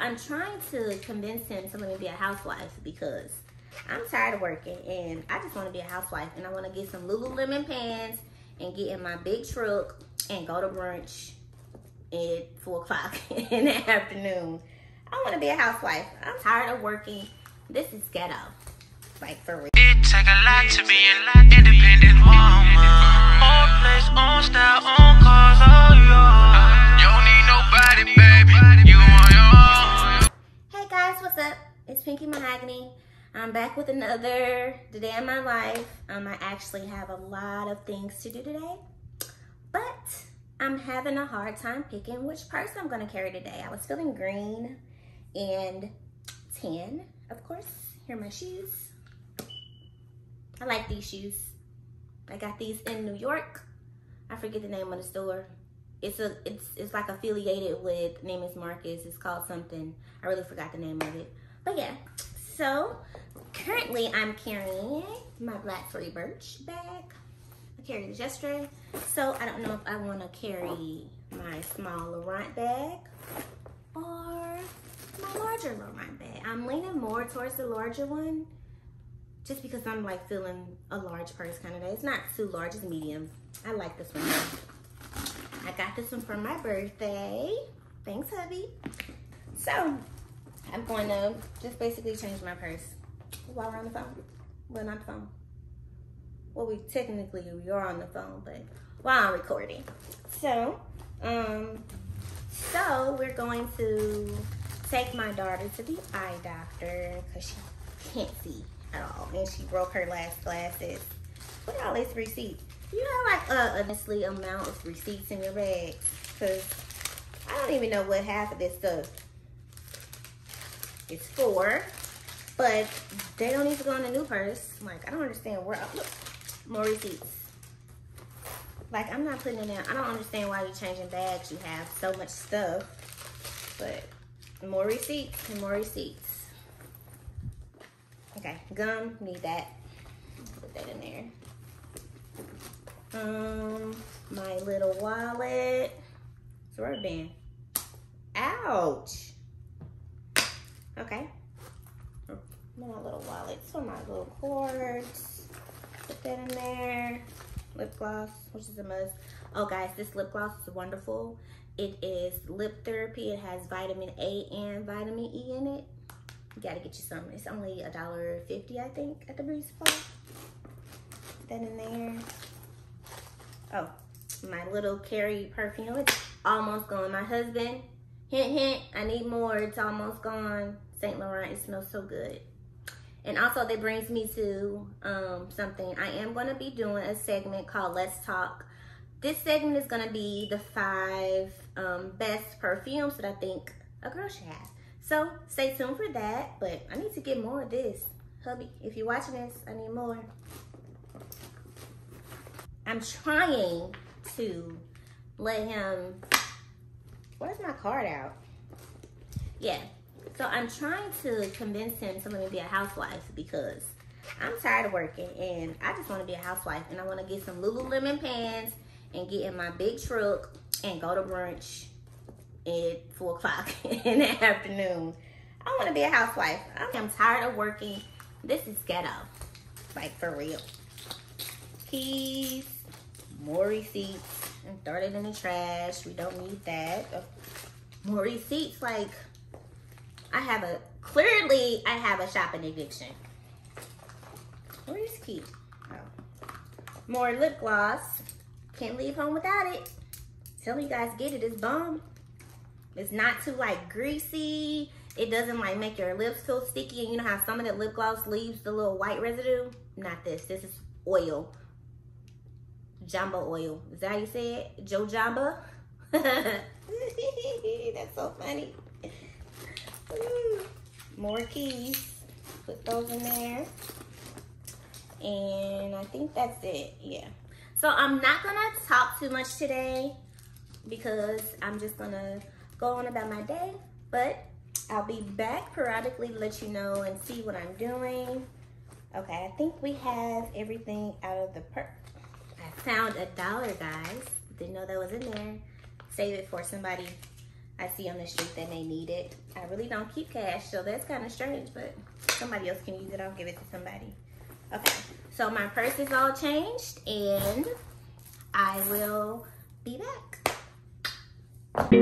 I'm trying to convince him to let me be a housewife because I'm tired of working and I just want to be a housewife, and I want to get some Lululemon pants and get in my big truck and go to brunch at 4 o'clock in the afternoon. I want to be a housewife. I'm tired of working. This is ghetto, like, for real. It take a lot to be an independent woman. Own place, own style, own cars, all yours. You don't need nobody, baby. You on your own. Hey guys, what's up? It's Pinky Mahogany. I'm back with another Today in My Life. I actually have a lot of things to do today, but I'm having a hard time picking which purse I'm gonna carry today. I was feeling green and tan, of course. Here are my shoes. I like these shoes. I got these in New York. I forget the name of the store. It's like affiliated with Neiman's Marcus. It's called something. I really forgot the name of it, but yeah. So currently I'm carrying my black Tory Burch bag. I carried this yesterday. So I don't know if I wanna carry my small Laurent bag or my larger Laurent bag. I'm leaning more towards the larger one just because I'm like feeling a large purse kind of day. It's not too large, it's medium. I like this one. I got this one for my birthday. Thanks, hubby. So I'm going to just basically change my purse while we're on the phone. Well, not the phone. Well, we are on the phone, but while I'm recording. So, we're going to take my daughter to the eye doctor because she can't see at all. And she broke her last glasses. Look at all these receipts. You know, like a honestly amount of receipts in your bag, because I don't even know what half of this stuff it's for, but they don't even go in a new purse. I'm like, I don't understand where. Look, more receipts. Like, I'm not putting it down. I don't understand why you're changing bags. You have so much stuff, but more receipts and more receipts. Okay, gum, need that. Put that in there. My little wallet. It's a rubberband. Ouch. Okay, my little wallet, so my little cords, put that in there. Lip gloss, which is a must. Oh guys, this lip gloss is wonderful. It is lip therapy. It has vitamin A and vitamin E in it. You gotta get you some. It's only $1.50, I think, at the beauty supply. Put that in there. Oh, my little carry perfume, it's almost gone. My husband, hint, hint, I need more, it's almost gone. Saint Laurent, it smells so good. And also that brings me to something. I am gonna be doing a segment called Let's Talk. This segment is gonna be the 5 best perfumes that I think a girl should have. So stay tuned for that, but I need to get more of this. Hubby, if you're watching this, I need more. I'm trying to let him, where's my card out? Yeah. So I'm trying to convince him to let me be a housewife because I'm tired of working and I just want to be a housewife, and I want to get some Lululemon pants and get in my big truck and go to brunch at 4 o'clock in the afternoon. I want to be a housewife. I'm tired of working. This is ghetto, like, for real. Keys, more receipts, and throw it in the trash. We don't need that. More receipts, like, I have a shopping addiction. Where's the key? Oh. More lip gloss. Can't leave home without it. Tell you guys, get it. It's bomb. It's not too, like, greasy. It doesn't, like, make your lips feel sticky. And you know how some of the lip gloss leaves the little white residue? Not this. This is oil. Jojoba oil. Is that how you say it? Jojoba? That's so funny. Ooh, more keys, put those in there, and I think that's it. Yeah, so I'm not gonna talk too much today because I'm just gonna go on about my day, but I'll be back periodically to let you know and see what I'm doing. Okay, I think we have everything out of the purse. I found $1, guys. Didn't know that was in there. Save it for somebody. I see on the street that they need it. I really don't keep cash, so that's kind of strange, but somebody else can use it. I'll give it to somebody. Okay, so my purse is all changed, and I will be back.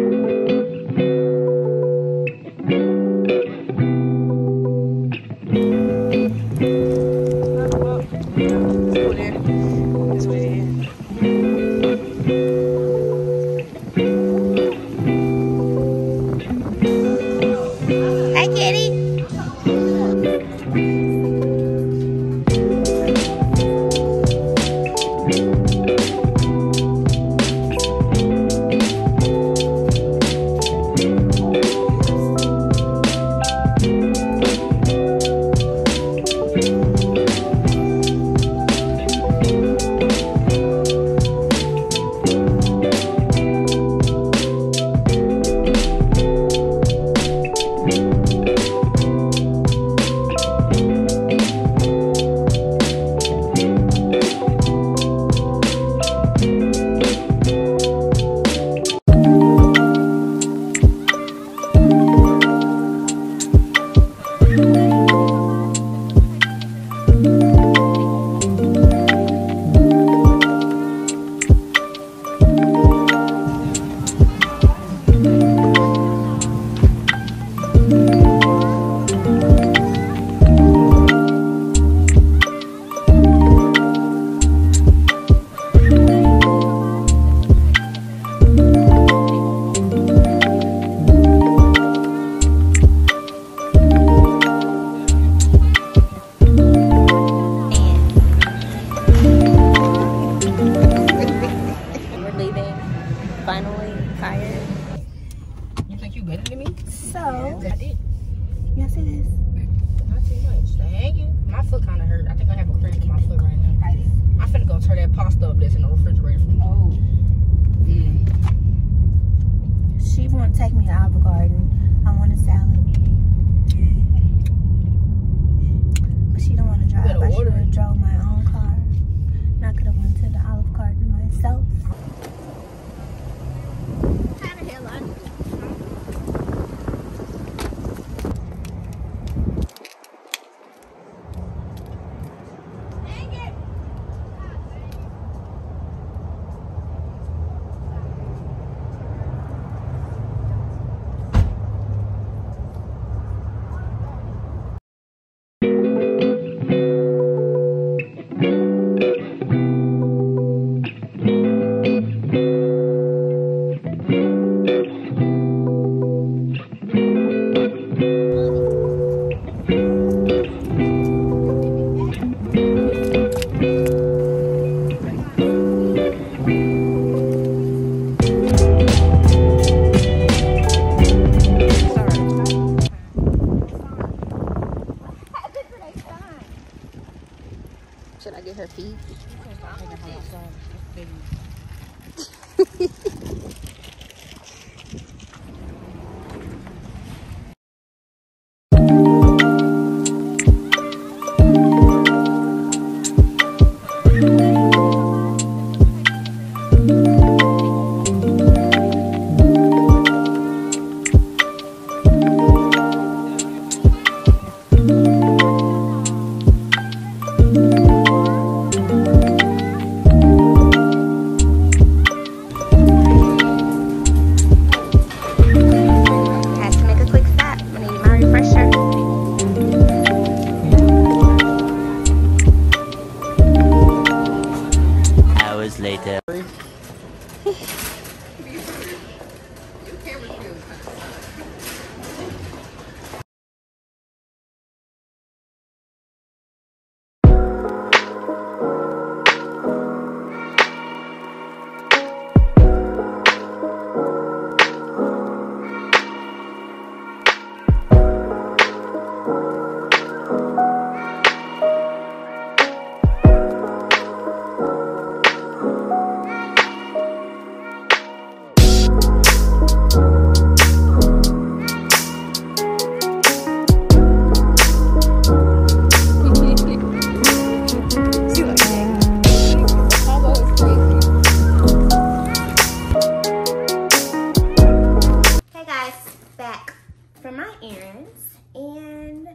friends, and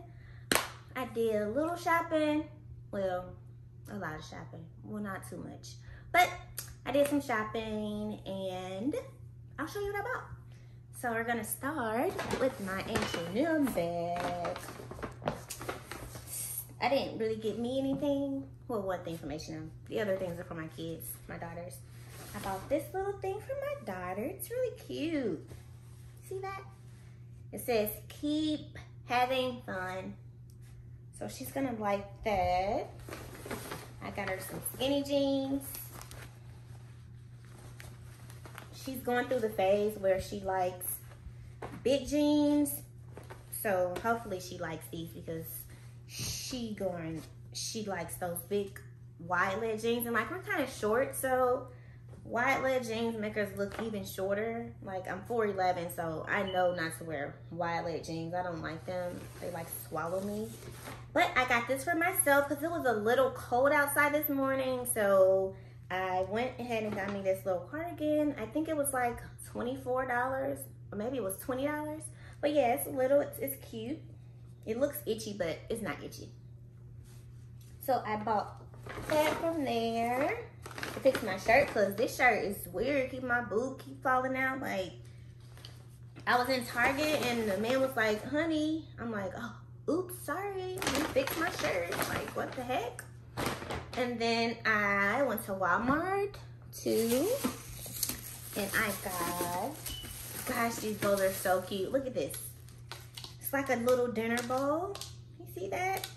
I did a little shopping, well, a lot of shopping, well, not too much, but I did some shopping, and I'll show you what I bought. So we're gonna start with my H&M bag. I didn't really get me anything, well, one thing from H&M. The other things are for my kids, my daughters. I bought this little thing for my daughter. It's really cute. See that? It says, keep having fun. So she's gonna like that. I got her some skinny jeans. She's going through the phase where she likes big jeans. So hopefully she likes these because she likes those big wide leg jeans. And like, we're kind of short, so wide leg jeans make us look even shorter. Like, I'm 4'11", so I know not to wear wide leg jeans. I don't like them. They like swallow me. But I got this for myself because it was a little cold outside this morning. So I went ahead and got me this little cardigan. I think it was like $24 or maybe it was $20. But yeah, it's little, it's cute. It looks itchy, but it's not itchy. So I bought that from there. To fix my shirt, because this shirt is weird. Keep my boob keep falling out. Like, I was in Target and the man was like, honey. I'm like, oh, oops, sorry. You fixed my shirt. Like, what the heck? And then I went to Walmart too. And I got, gosh, these bowls are so cute. Look at this. It's like a little dinner bowl. You see that?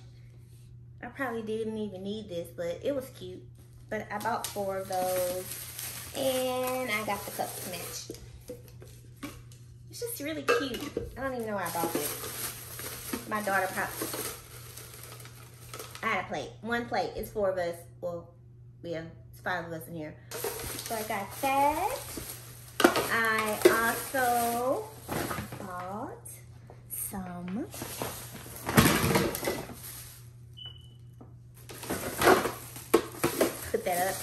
I probably didn't even need this, but it was cute. But I bought 4 of those, and I got the cups matched. It's just really cute. I don't even know why I bought this. My daughter probably, I had a plate, one plate. It's 4 of us, well, yeah, it's 5 of us in here. So I got that. I also bought some that up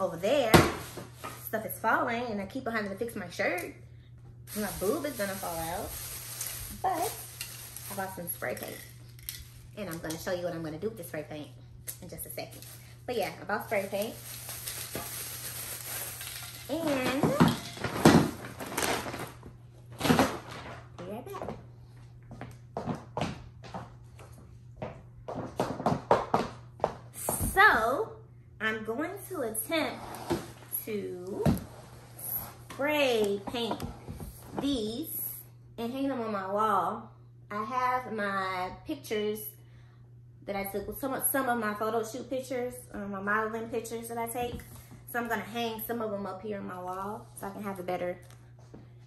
over there. Stuff is falling and I keep behind it to fix my shirt. My boob is gonna fall out. But I bought some spray paint. And I'm gonna show you what I'm gonna do with the spray paint in just a second. But yeah, I bought spray paint. And be right back. I'm going to attempt to spray paint these and hang them on my wall. I have my pictures that I took with some of my photo shoot pictures, my modeling pictures that I take. So I'm gonna hang some of them up here on my wall so I can have a better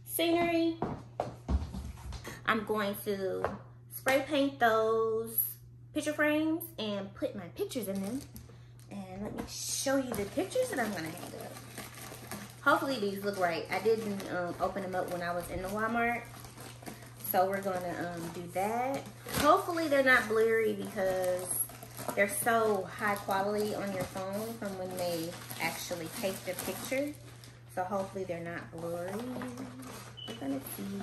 scenery. I'm going to spray paint those picture frames and put my pictures in them. And let me show you the pictures that I'm gonna hang up. Hopefully these look right. I didn't open them up when I was in the Walmart. So we're gonna do that. Hopefully they're not blurry because they're so high quality on your phone from when they actually take the picture. So hopefully they're not blurry. We're gonna see.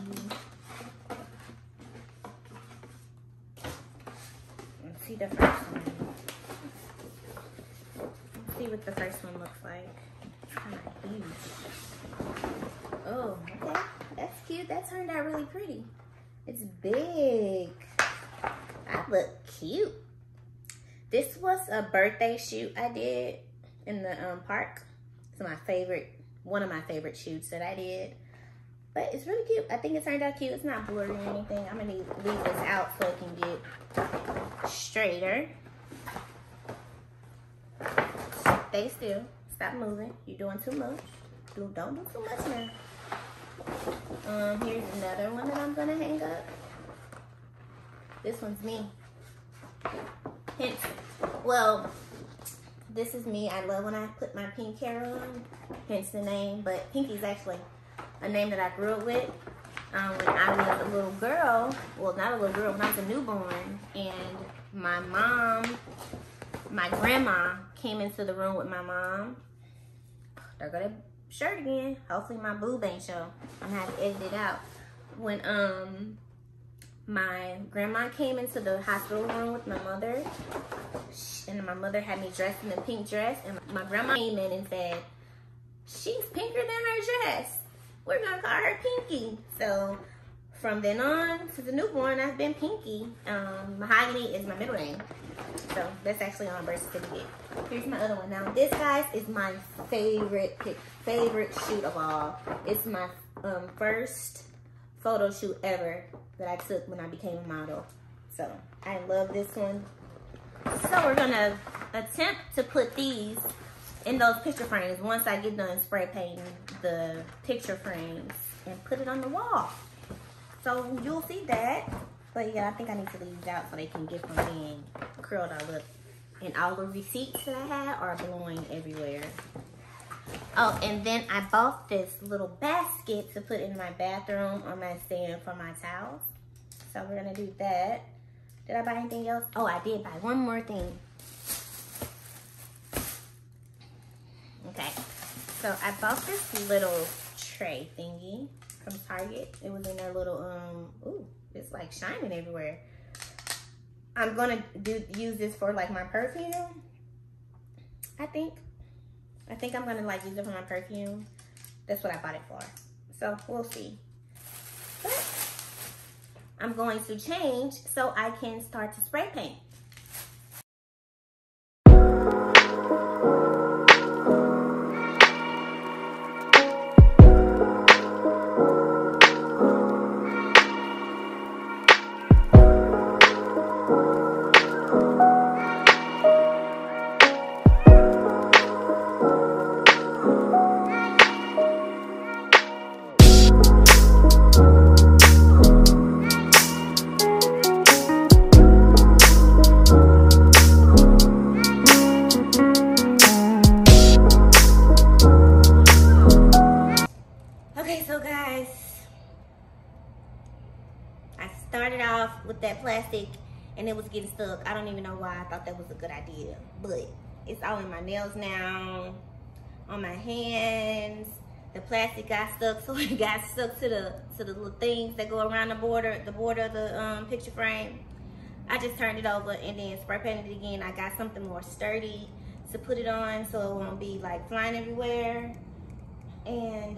Let's see the first one. See what the first one looks like. It's kind of huge. Oh, okay. That's cute. That turned out really pretty. It's big. I look cute. This was a birthday shoot I did in the park. It's my favorite, one of my favorite shoots that I did. But it's really cute. I think it turned out cute. It's not blurry or anything. I'm gonna leave this out so it can get straighter. Stay still. Stop moving. You're doing too much. Don't do too much now. Here's another one that I'm gonna hang up. This one's me. Hence, well, this is me. I love when I put my pink hair on. Hence the name. But Pinky's actually a name that I grew up with when I was a little girl. Well, not a little girl. When I was a newborn, and my mom. My grandma came into the room with my mom. There go that shirt again. Hopefully my boob ain't show. I'm gonna have to edit it out. When my grandma came into the hospital room with my mother, and my mother had me dressed in a pink dress, and my grandma came in and said, she's pinker than her dress. We're gonna call her Pinky. So from then on to the newborn, I've been Pinky. Mahogany is my middle name. So that's actually on birth certificate. Here's my other one. Now this, guys, is my favorite shoot of all. It's my first photo shoot ever that I took when I became a model. So I love this one. So we're gonna attempt to put these in those picture frames once I get done spray painting the picture frames and put it on the wall. So you'll see that. But yeah, I think I need to leave it out so they can get from being curled all up and all the receipts that I had are blowing everywhere. Oh, and then I bought this little basket to put in my bathroom on my stand for my towels. So we're gonna do that. Did I buy anything else? Oh, I did buy one more thing. Okay, so I bought this little tray thingy from Target. It was in their little, ooh, it's like shining everywhere. I'm gonna use this for like my perfume, I think. I think I'm gonna like use it for my perfume. That's what I bought it for. So we'll see. But I'm going to change so I can start to spray paint. And it was getting stuck. I don't even know why I thought that was a good idea, but it's all in my nails now, on my hands. The plastic got stuck, so it got stuck to the little things that go around the border of the picture frame. I just turned it over and then spray painted it again. I got something more sturdy to put it on so it won't be like flying everywhere. And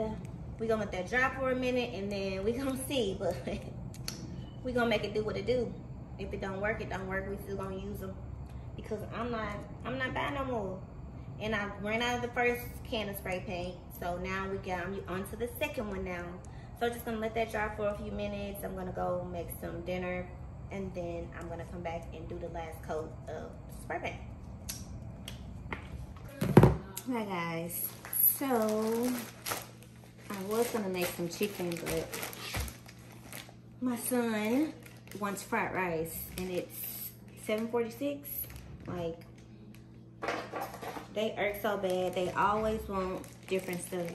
we're gonna let that dry for a minute and then we're gonna see, but we're gonna make it do what it do. If it don't work, it don't work. We still gonna use them because I'm not buying no more. And I ran out of the first can of spray paint, so now I'm onto the second one now. So I'm just gonna let that dry for a few minutes. I'm gonna go make some dinner, and then I'm gonna come back and do the last coat of spray paint. Hi guys, so I was gonna make some chicken, but my son wants fried rice and it's 7:46. Like, they irk so bad. They always want different stuff.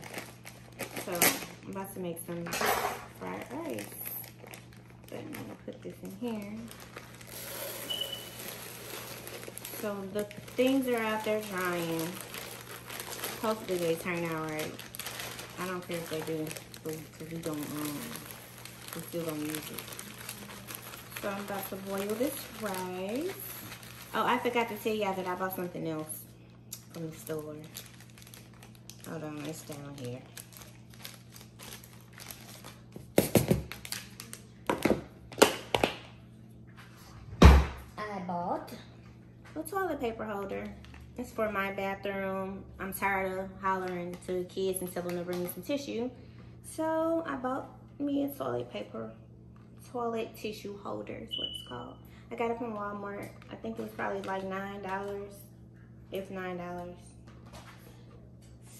So I'm about to make some fried rice. But I'm gonna put this in here. So the things are out there drying. Hopefully they turn out right. I don't think they do because we don't we still gonna use it. So I'm about to boil this rice. Oh, I forgot to tell y'all that I bought something else from the store. Hold on, it's down here. I bought a toilet paper holder. It's for my bathroom. I'm tired of hollering to the kids and telling them to bring me some tissue. So I bought me a toilet tissue holder is what it's called. I got it from Walmart. I think it was probably like $9, if $9.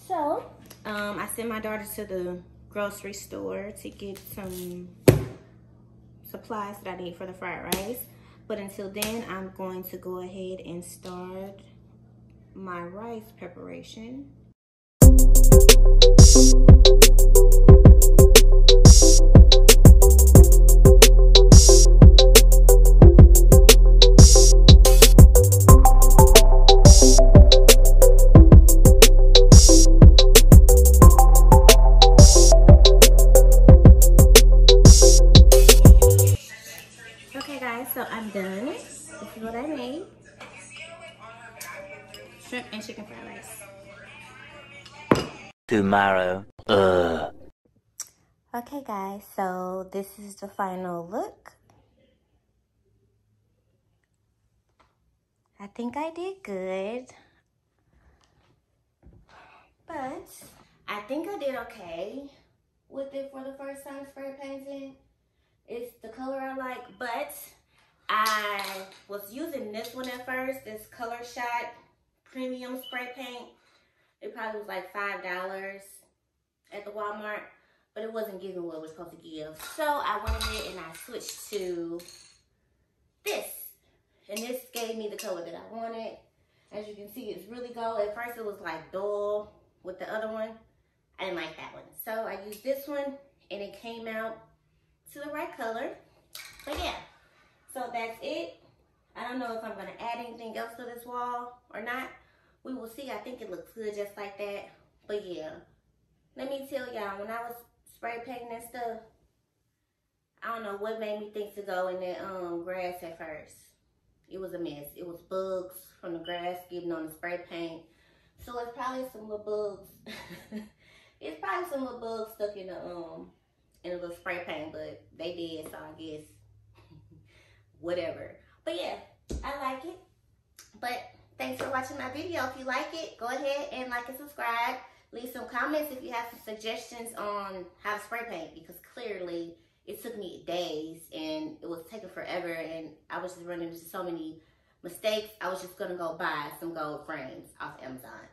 So, I sent my daughter to the grocery store to get some supplies that I need for the fried rice. But until then, I'm going to go ahead and start my rice preparation. Okay guys, so I'm done. This is what I made. Shrimp and chicken fried rice. Tomorrow. Okay guys, so this is the final look. I think I did good. But I think I did okay with it for the first time spray painting. It's the color I like, but I was using this one at first, this Color Shot Premium Spray Paint. It probably was like $5 at the Walmart, but it wasn't giving what it was supposed to give. So I went ahead and I switched to this. And this gave me the color that I wanted. As you can see, it's really gold. At first it was like dull with the other one. I didn't like that one. So I used this one and it came out to the right color. But yeah, so that's it. I don't know if I'm gonna add anything else to this wall or not. We will see. I think it looks good just like that. But yeah, let me tell y'all, when I was spray painting and stuff, I don't know what made me think to go in that grass at first. It was a mess. It was bugs from the grass getting on the spray paint. So it's probably some little bugs. It's probably some little bugs stuck in the little spray paint, but they did, so I guess whatever. But yeah, I like it. But thanks for watching my video. If you like it, go ahead and like and subscribe. Leave some comments if you have some suggestions on how to spray paint, because clearly it took me days and it was taking forever, and I was just running into so many mistakes. I was just gonna go buy some gold frames off Amazon.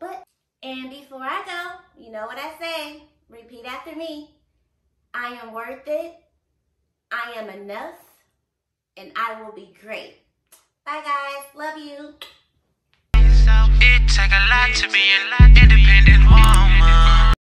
But, and before I go, you know what I say, repeat after me. I am worth it, I am enough, and I will be great. Bye guys, love you. It take a lot to be a lot.